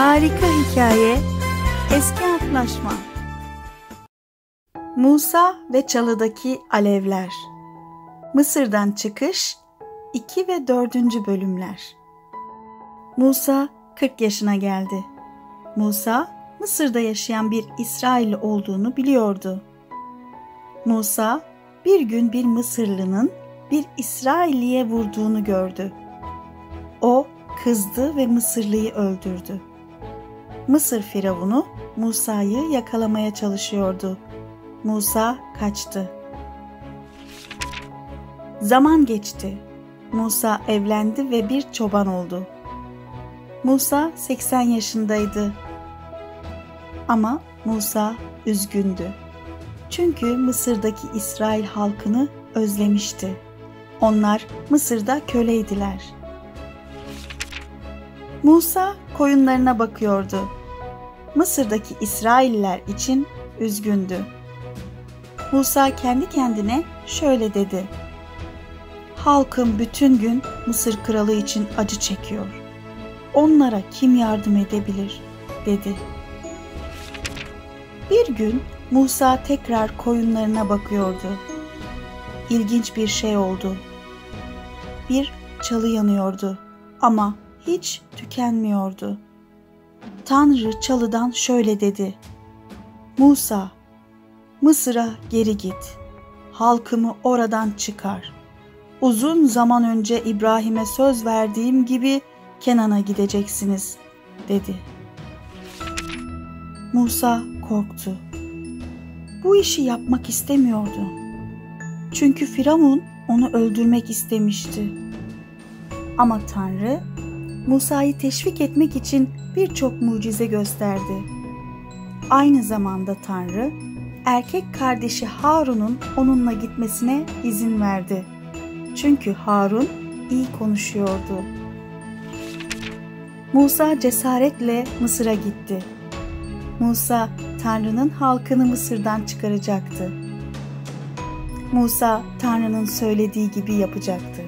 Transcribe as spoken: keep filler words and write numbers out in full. Harika Hikaye, Eski Antlaşma. Musa ve Çalı'daki Alevler. Mısır'dan Çıkış iki ve dördüncü bölümler. Musa kırk yaşına geldi. Musa, Mısır'da yaşayan bir İsrailli olduğunu biliyordu. Musa, bir gün bir Mısırlı'nın bir İsrailli'ye vurduğunu gördü. O kızdı ve Mısırlı'yı öldürdü. Mısır Firavunu Musa'yı yakalamaya çalışıyordu. Musa kaçtı. Zaman geçti. Musa evlendi ve bir çoban oldu. Musa seksen yaşındaydı. Ama Musa üzgündü. Çünkü Mısır'daki İsrail halkını özlemişti. Onlar Mısır'da köleydiler. Musa koyunlarına bakıyordu. Mısır'daki İsrailliler için üzgündü. Musa kendi kendine şöyle dedi: "Halkım bütün gün Mısır kralı için acı çekiyor. Onlara kim yardım edebilir?" dedi. Bir gün Musa tekrar koyunlarına bakıyordu. İlginç bir şey oldu. Bir çalı yanıyordu ama hiç tükenmiyordu. Tanrı çalıdan şöyle dedi: "Musa, Mısır'a geri git. Halkımı oradan çıkar. Uzun zaman önce İbrahim'e söz verdiğim gibi Kenan'a gideceksiniz," dedi. Musa korktu. Bu işi yapmak istemiyordu. Çünkü Firavun onu öldürmek istemişti. Ama Tanrı, Musa'yı teşvik etmek için birçok mucize gösterdi. Aynı zamanda Tanrı, erkek kardeşi Harun'un onunla gitmesine izin verdi. Çünkü Harun iyi konuşuyordu. Musa cesaretle Mısır'a gitti. Musa, Tanrı'nın halkını Mısır'dan çıkaracaktı. Musa, Tanrı'nın söylediği gibi yapacaktı.